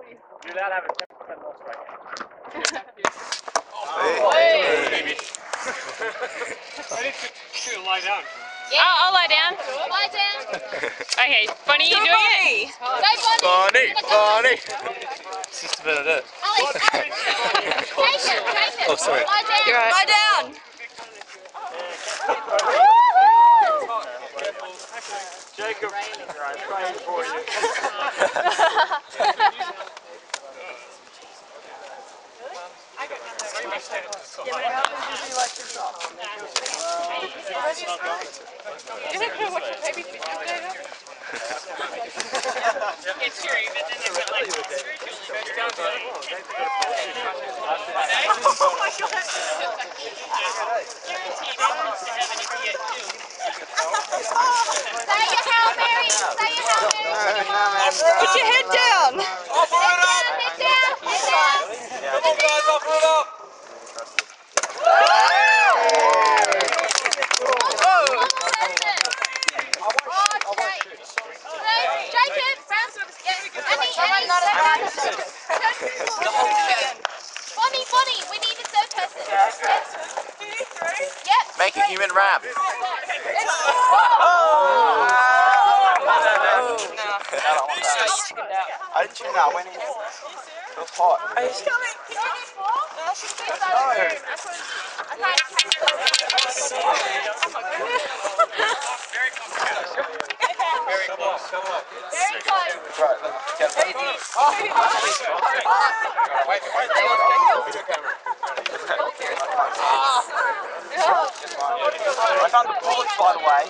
You're not having 10% loss right now. Oh, hey. Baby. I need to lie down. Yeah. I'll lie down. Lie down. Okay, Bonnie, you doing it? Bonnie. It's just a bit of dirt. Alex, take it. Oh, sorry. Lie down. You're right. Lie down. Jacob, I'm praying for you. It's cheery, but then they went like spiritually. Put your head down! Head down! Come on guys, offer it up! Jacob! Round service again! Bonnie, we need a third person! Yep. Make a human wrap! I didn't tune out when it was hot. Are you coming? Can you do more? No, she's doing that. Very complicated. Very close. Very close. I found the bullets, by the way.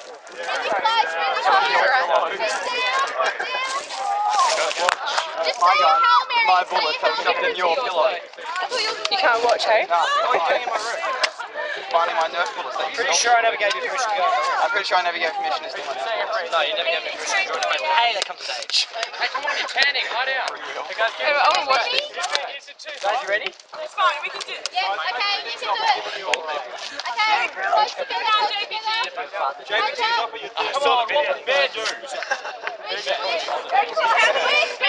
My bullets have shoved in your pillow. You can't watch, hey? No, I'm in my room. Finding my Nerf bullets. I'm pretty sure I never gave permission to steal my Nerf bullets. No, you never gave permission to join. Hey, that comes stage. Hey, come on, you're turning. Lie down. I'm watching. Guys, you ready? It's fine, we can do it. Yes, okay, you can do it. Okay, boys, together. Jacob, she's up at your door. Come on, what would Bear do?